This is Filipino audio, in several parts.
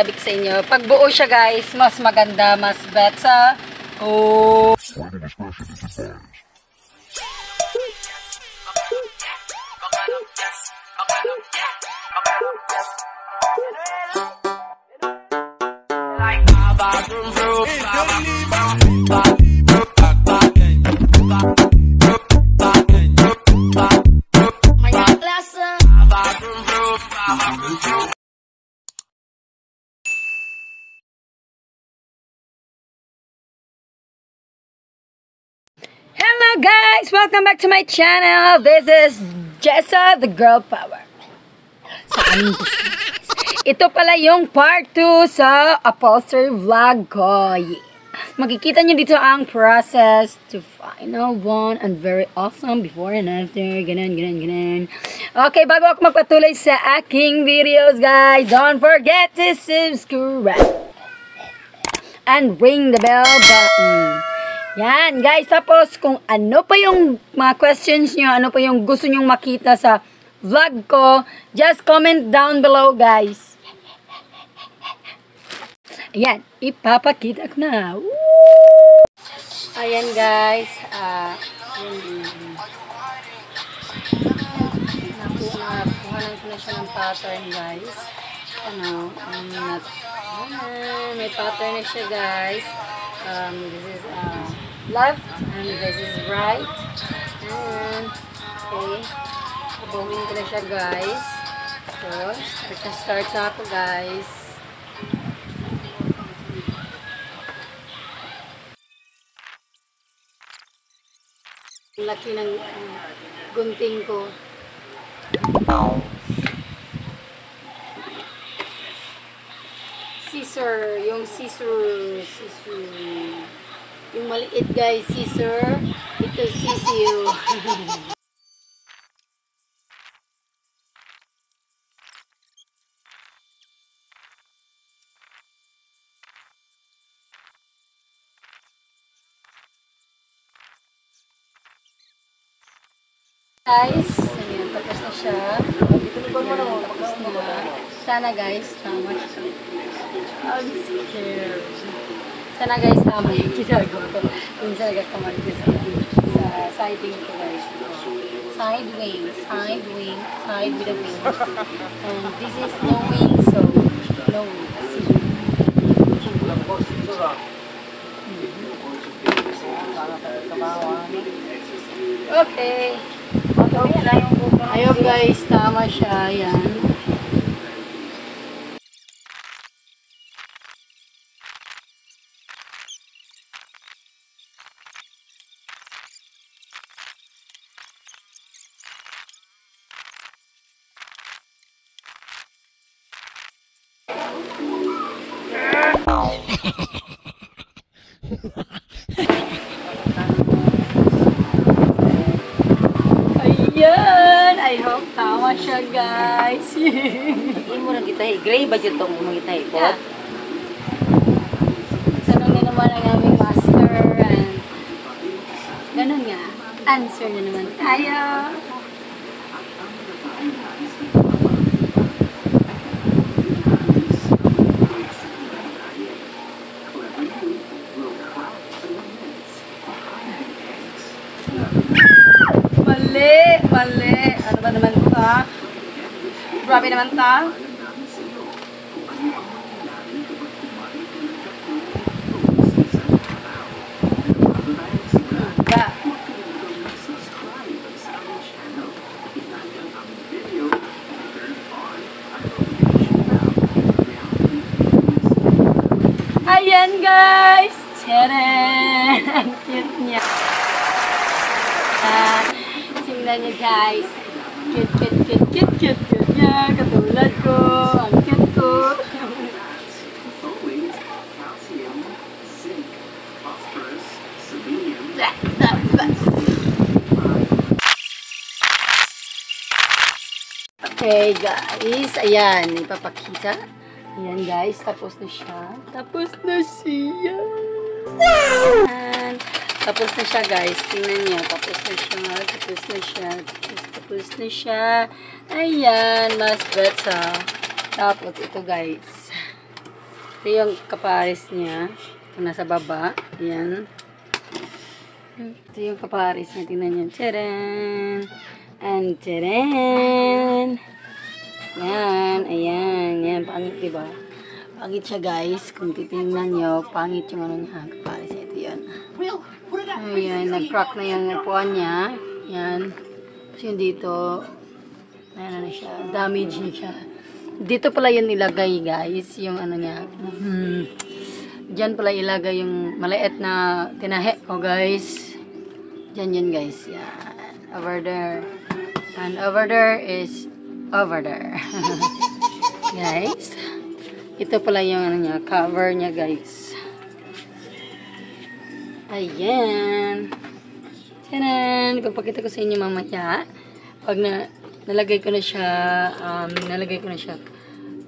Sabi ko sa inyo, pag buo siya guys, mas maganda, mas betsa. Oh. Hello guys, welcome back to my channel. This is Jessa, the girl power. So, ito pala yung part 2 sa upholstery vlog ko. Yeah. Makikita nyo dito ang process to final one and very awesome before and after. Ganun, ganun, ganun. Okay, bago ako magpatuloy sa aking videos guys, don't forget to subscribe and ring the bell button. Yan guys, tapos kung ano pa yung mga questions nyo, ano pa yung gusto nyong makita sa vlog ko, just comment down below guys. Ayan, ipapakita ko na. Woo! Ayan guys, nakuhanan ko na siya ng pattern guys. Ano, may pattern na siya guys. This is left and this is right. And okay, bowing ko na siya guys. So, start na ako guys. Ang laki ng gunting ko. Scissor, yung scissor. Yung maliit guys, scissor. Ito sisiyo. Guys, ayan, tapos na siya. Tapos na. Sana guys, tama siya. I'll be scared. Sana guys, tama yung ginagawa ko. Minsan nagkakamali ko sa siding ko guys. Side with the wings. And this is no wings, so no wings. Okay. Ayun guys, tama siya. Ayan. I hope tama siya guys. Hindi mo na kita gray ba dito mo kita ikot? Tanong na naman ang aming master and ganun nga. Answer na naman tayo. Mali. Ano ba naman ta? Grabe naman ta. Ayan guys! Tcharam! Ang cute niya. Tingnan niyo guys, cute niya, katulad ko, ang cute ko. Okay guys, ayan, ipapakita. Ayan guys, tapos na siya. Wow! Tapos na siya guys, tingnan niyo, tapos na siya, ayan, mas better. Tapos ito guys, Ito yung kapares niya. Ito nasa baba. Ayan. Ito yung kapares niya. Tingnan niyo. Tcharan! And tcharan! Ayan. Ayan. Ayan. Pangit, diba? Pangit siya, guys. Kung titingnan niyo, pangit yung ano niya. Kapares niya. Ito yun. Ayan. Nag-crack na yung upuan niya. Ayan. Tapos yung dito, ayan na siya. Damage na siya. Dito pala yun ilagay, guys, yung ano niya. Diyan pala ilagay yung maliit na tinahe ko, guys. Diyan yun, guys. Yan. Over there. And over there is over there. Guys. Ito pala yung ano niya, cover niya, guys. Ayan. Tanan! Papakita ko sa inyo mamaya. Pag na nalagay ko na siya,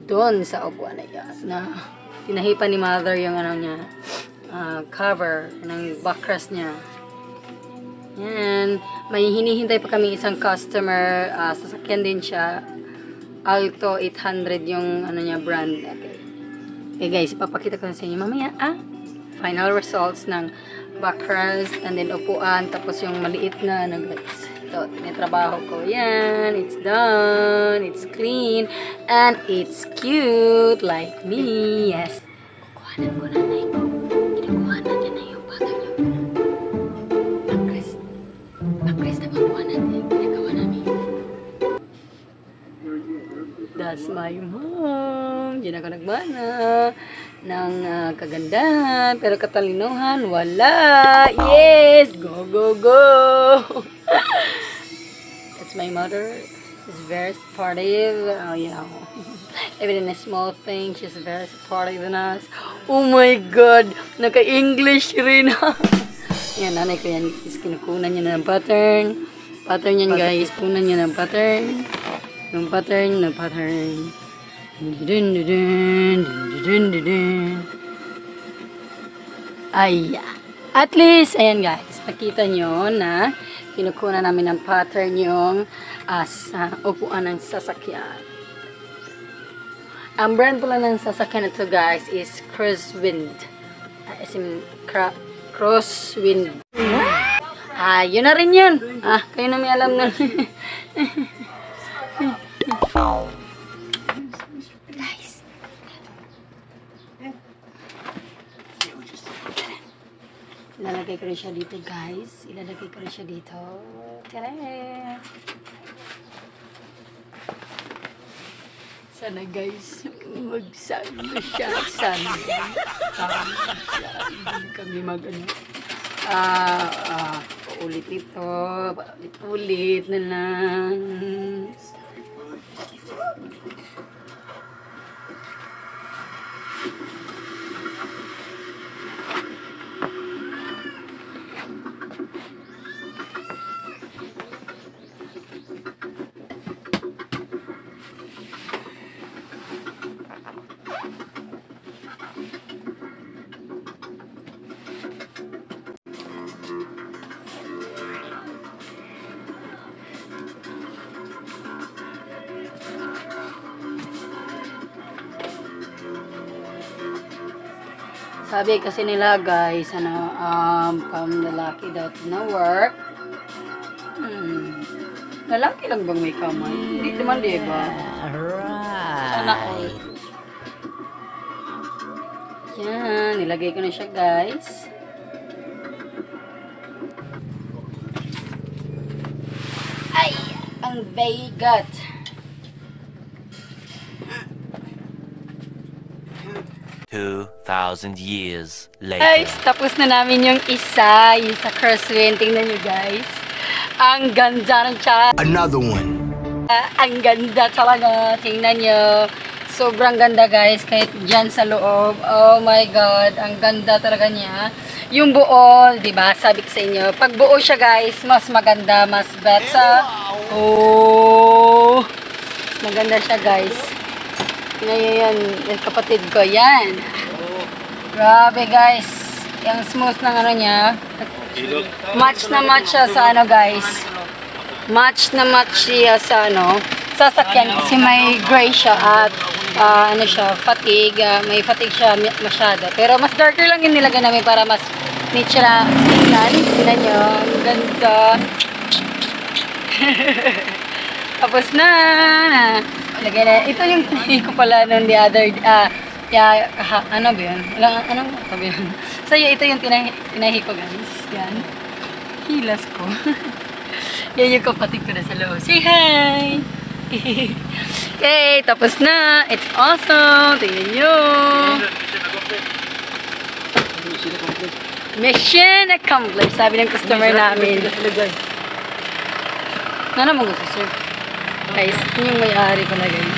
doon sa upuan na yan, na tinahipan ni mother yung ano niya, cover ng backrest niya. Yan. May hinihintay pa kami isang customer, sasakyan din siya. Alto 800 yung ano niya, brand. Okay, okay guys, ipapakita ko na sa inyo mamaya, final results ng backrest and then upuan, tapos yung maliit na ano, guys. So, tinitrabaho ko. Yan. It's done. It's clean. And it's cute like me. Yes. Kukuhanan ko na na ito. Kinukuhanan niya na yung bagay niyo. Backrest. Backrest na kukuha natin. Ginagawa namin. That's my mom. Diyan ako nagmana ng kagandahan. Pero katalinuhan, wala. Yes! Go, go, go! My mother is very supportive, you know, even in a small thing, she's very supportive in us. Oh my God! Naka-English rin! Yan, nanay ko yan. Kinukunan niya ng pattern. Pattern yan, guys. Kunan niya ng pattern. Yung pattern na pattern. Ay, at least, ayan guys, nakita nyo na kinukuha namin ng pattern yung sa upuan ng sasakyan. Ang brand pala ng sasakyan ito, guys, is Crosswind. As in, Crosswind. Yun na rin yun. Kayo na may alam na. Guys. Ilalagay ko rin siya dito, guys. Ilalagay ko rin siya dito. Tara! Sana, guys, magsama siya. Sana. Hindi kami mag-ano. Paulit ito. Paulit-ulit na lang. Sabi kasi nila, guys, ano, pang lalaki daw na work. Lalaki lang bang may kamay? Hindi naman, di ba? Alright. Sana all. Yan, nilagay ko na siya, guys. Ay, ang bigat. Two. 1,000 years later. Guys, tapos na namin yung isa, yung sa Crosswind. Tingnan nyo, guys. Ang ganda ng chat. Another one. Ang ganda talaga. Tingnan nyo. Sobrang ganda, guys. Kahit dyan sa loob. Oh my God. Ang ganda talaga niya. Yung buo, diba? Sabi ko sa inyo. Pag buo siya, guys, mas maganda, mas better. Oh. Maganda siya, guys. Tingnan nyo yan. Yung kapatid ko. Yan. Grabe, guys. Yung smooth ng ano niya. Match na match siya sa ano, guys. Match na match siya sa ano. Sasakyan kasi may gray siya at ano siya, fatigue, may fatigue siya masyado. Pero mas darker lang yung nilagay namin para mas niche na tingnan. Tingnan nyo, ang ganda. Tapos na. Lagay na. Ito yung tingin ko pala nung the other, ano ba yun? Anong ito ba yun? So, ito yung tinahi ko, guys. Yan. Hilas ko. Yan yung kapatid ko na sa loob. Say hi! Okay, tapos na. It's awesome. Tingnan nyo. Mission accomplished. Mission accomplished. Sabi ng customer namin. Ano mo gusto, sir? Guys, yung may-ari ko na, guys.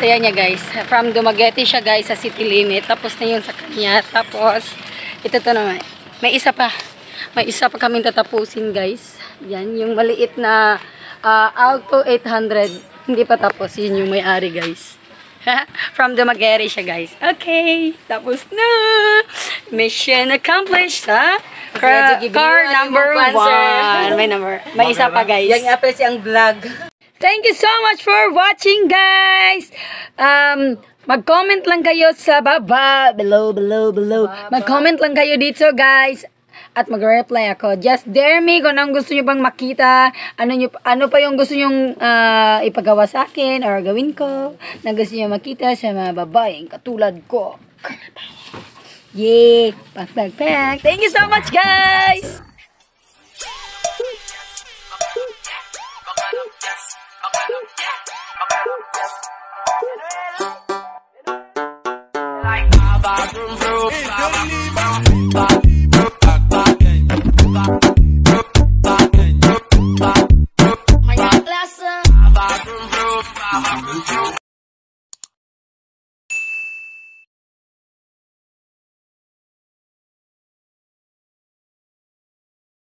So, yan niya, guys. From Dumaguete siya, guys, sa city limit. Tapos na yun sa kanya. Tapos, ito to naman. May isa pa. May isa pa kaming tatapusin, guys. Yan, yung maliit na Alto 800. Hindi pa tapos. Yun yung may-ari, guys. From Dumaguete siya, guys. Okay. Tapos na. Mission accomplished, ha? Car number 1. May number. May isa pa, guys. Yan nga pa siyang vlog. Thank you so much for watching, guys. Mag-comment lang kayo sa baba, below. Mag-comment lang kayo dito, guys. At mag-reply ako. Just dare me kung anong gusto nyo bang makita. Ano pa yung gusto nyong ipagawa sa akin or gawin ko na gusto nyo makita sa mga babaeng katulad ko. Yay! Pak. Thank you so much, guys! Like